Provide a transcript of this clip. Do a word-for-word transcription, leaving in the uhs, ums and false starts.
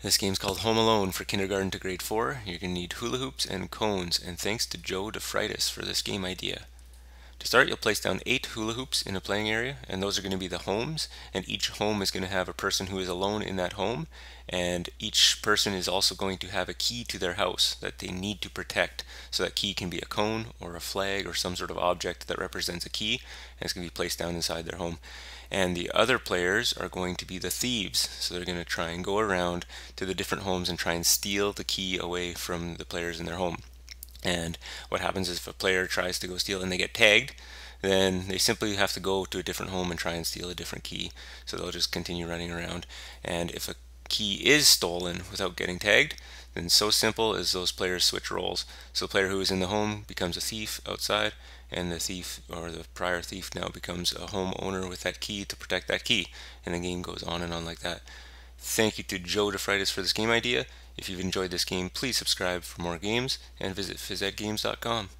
This game's called Home Alone for kindergarten to grade four. You're going to need hula hoops and cones, and thanks to Joe DeFritis for this game idea. To start, you'll place down eight hula hoops in a playing area, and those are going to be the homes, and each home is going to have a person who is alone in that home, and each person is also going to have a key to their house that they need to protect. So that key can be a cone or a flag or some sort of object that represents a key, and it's going to be placed down inside their home. And the other players are going to be the thieves, so they're going to try and go around to the different homes and try and steal the key away from the players in their home. And what happens is, if a player tries to go steal and they get tagged, then they simply have to go to a different home and try and steal a different key. So they'll just continue running around, and if a key is stolen without getting tagged, then so simple as those players switch roles. So the player who is in the home becomes a thief outside, and the thief, or the prior thief, now becomes a homeowner with that key to protect that key, and the game goes on and on like that. Thank you to Joe DeFritis for this game idea. If you've enjoyed this game, please subscribe for more games and visit phys ed games dot com.